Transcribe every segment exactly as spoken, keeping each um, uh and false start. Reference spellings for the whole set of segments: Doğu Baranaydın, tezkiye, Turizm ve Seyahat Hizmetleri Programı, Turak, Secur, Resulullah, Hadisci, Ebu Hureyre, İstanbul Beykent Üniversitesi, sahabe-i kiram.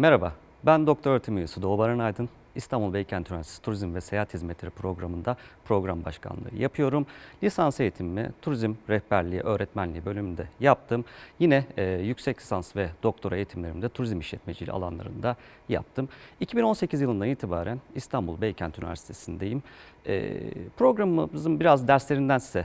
Merhaba, ben doktor öğretim üyesi Doğu Baranaydın. İstanbul Beykent Üniversitesi Turizm ve Seyahat Hizmetleri Programı'nda program başkanlığı yapıyorum. Lisans eğitimimi Turizm Rehberliği Öğretmenliği bölümünde yaptım. Yine e, yüksek lisans ve doktora eğitimlerimde turizm işletmeciliği alanlarında yaptım. iki bin on sekiz yılından itibaren İstanbul Beykent Üniversitesi'ndeyim. E, programımızın biraz derslerinden size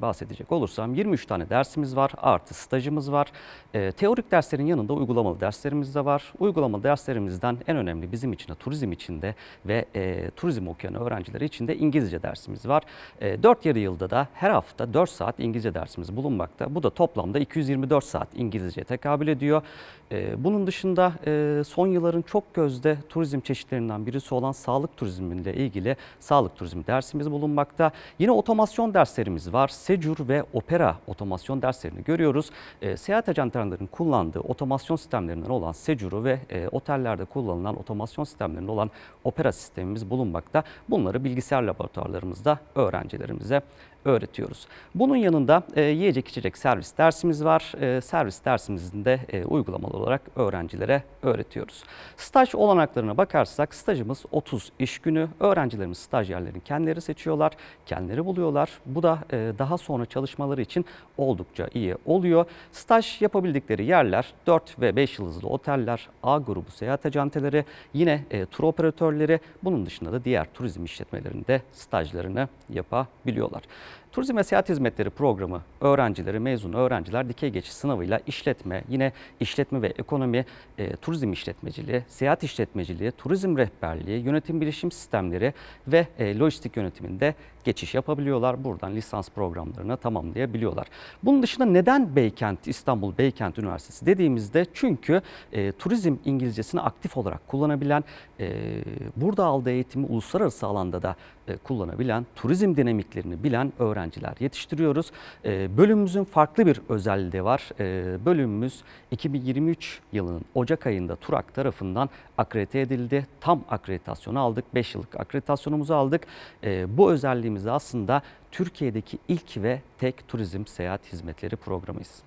bahsedecek olursam yirmi üç tane dersimiz var, artı stajımız var. E, teorik derslerin yanında uygulamalı derslerimiz de var. Uygulamalı derslerimizden en önemli bizim için de turizm için de ve e, turizm okuyan öğrencileri için de İngilizce dersimiz var. E, dört yarı yılda da her hafta dört saat İngilizce dersimiz bulunmakta. Bu da toplamda iki yüz yirmi dört saat İngilizce tekabül ediyor. E, bunun dışında e, son yılların çok gözde turizm çeşitlerinden birisi olan sağlık turizmiyle ilgili sağlık turizmi dersimiz bulunmakta. Yine otomasyon derslerimiz var. Secur ve Opera otomasyon derslerini görüyoruz. E, seyahat ajantalarının kullandığı otomasyon sistemlerinden olan Secur'u ve e, otellerde kullanılan otomasyon sistemlerinden olan Opera sistemimiz bulunmakta. Bunları bilgisayar laboratuvarlarımızda öğrencilerimize öğretiyoruz. Bunun yanında e, yiyecek içecek servis dersimiz var. E, servis dersimizin de e, uygulamalı olarak öğrencilere öğretiyoruz. Staj olanaklarına bakarsak stajımız otuz iş günü. Öğrencilerimiz stajyerlerini kendileri seçiyorlar, kendileri buluyorlar. Bu da e, daha sonra çalışmaları için oldukça iyi oluyor. Staj yapabildikleri yerler dört ve beş yıldızlı oteller, A grubu seyahat acenteleri, yine e, tur operatörleri, bunun dışında da diğer turizm işletmelerinde stajlarını yapabiliyorlar. Turizm ve Seyahat Hizmetleri Programı öğrencileri, mezun öğrenciler dikey geçiş sınavıyla işletme, yine işletme ve ekonomi, e, turizm işletmeciliği, seyahat işletmeciliği, turizm rehberliği, yönetim bilişim sistemleri ve e, lojistik yönetiminde geçiş yapabiliyorlar. Buradan lisans programlarını tamamlayabiliyorlar. Bunun dışında neden Beykent, İstanbul Beykent Üniversitesi dediğimizde çünkü e, turizm İngilizcesini aktif olarak kullanabilen, e, burada aldığı eğitimi uluslararası alanda da e, kullanabilen, turizm dinamiklerini bilen öğrenciler yetiştiriyoruz. E, bölümümüzün farklı bir özelliği de var. E, bölümümüz iki bin yirmi üç yılının Ocak ayında Turak tarafından akredite edildi. Tam akreditasyonu aldık. beş yıllık akreditasyonumuzu aldık. E, bu özelliğimiz aslında Türkiye'deki ilk ve tek turizm seyahat hizmetleri programıyız.